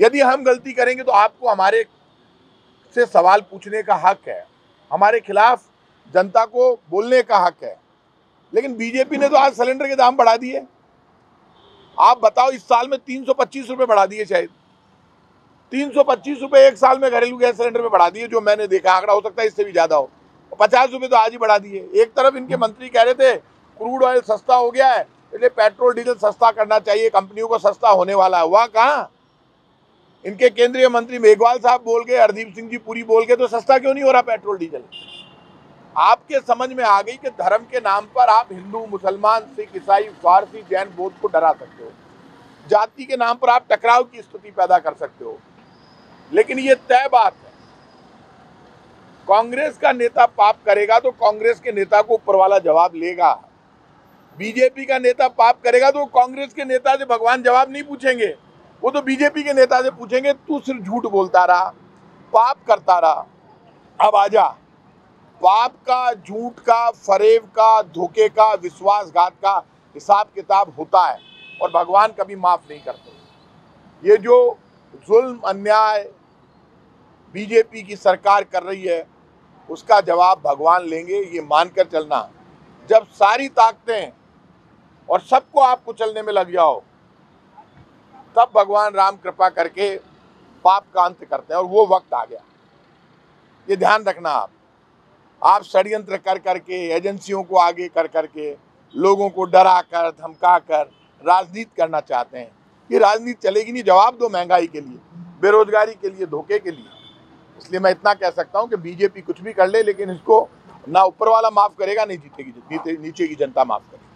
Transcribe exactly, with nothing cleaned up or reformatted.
यदि हम गलती करेंगे तो आपको हमारे से सवाल पूछने का हक है, हमारे खिलाफ जनता को बोलने का हक है। लेकिन बीजेपी ने तो आज सिलेंडर के दाम बढ़ा दिए। आप बताओ, इस साल में तीन सौ पच्चीस रुपये बढ़ा दिए, शायद तीन सौ पच्चीस रुपये एक साल में घरेलू गैस सिलेंडर में बढ़ा दिए, जो मैंने देखा। आंकड़ा हो सकता है इससे भी ज़्यादा हो। पचास रुपये तो आज ही बढ़ा दिए। एक तरफ इनके मंत्री कह रहे थे क्रूड ऑयल सस्ता हो गया है, इसलिए पेट्रोल डीजल सस्ता करना चाहिए, कंपनियों को सस्ता होने वाला है। हुआ कहाँ? इनके केंद्रीय मंत्री मेघवाल साहब बोल गए, हरदीप सिंह जी पुरी बोल गए, तो सस्ता क्यों नहीं हो रहा पेट्रोल डीजल? आपके समझ में आ गई कि धर्म के नाम पर आप हिंदू, मुसलमान, सिख, ईसाई, फारसी, जैन, बौद्ध को डरा सकते हो। जाति के नाम पर आप टकराव की स्थिति पैदा कर सकते हो। लेकिन ये तय बात है, कांग्रेस का नेता पाप करेगा तो कांग्रेस के नेता को ऊपर वाला जवाब लेगा। बीजेपी का नेता पाप करेगा तो कांग्रेस के नेता से भगवान जवाब नहीं पूछेंगे, वो तो बीजेपी के नेता से पूछेंगे, तू सिर्फ झूठ बोलता रहा, पाप करता रहा, अब आजा। पाप का, झूठ का, फरेब का, धोखे का, विश्वासघात का हिसाब किताब होता है और भगवान कभी माफ़ नहीं करते। ये जो जुल्म, अन्याय बीजेपी की सरकार कर रही है, उसका जवाब भगवान लेंगे, ये मानकर चलना। जब सारी ताकतें और सबको आप कुचलने में लग जाओ, तब भगवान राम कृपा करके पाप का अंत करते हैं, और वो वक्त आ गया। ये ध्यान रखना, आप आप षड्यंत्र कर करके, एजेंसियों को आगे कर करके, लोगों को डरा कर, धमका कर राजनीति करना चाहते हैं। ये राजनीति चलेगी नहीं। जवाब दो महंगाई के लिए, बेरोजगारी के लिए, धोखे के लिए। इसलिए मैं इतना कह सकता हूँ कि बीजेपी कुछ भी कर ले, लेकिन इसको ना ऊपर वाला माफ़ करेगा, नहीं जीतेगी, नीचे की जनता माफ़ करेगी।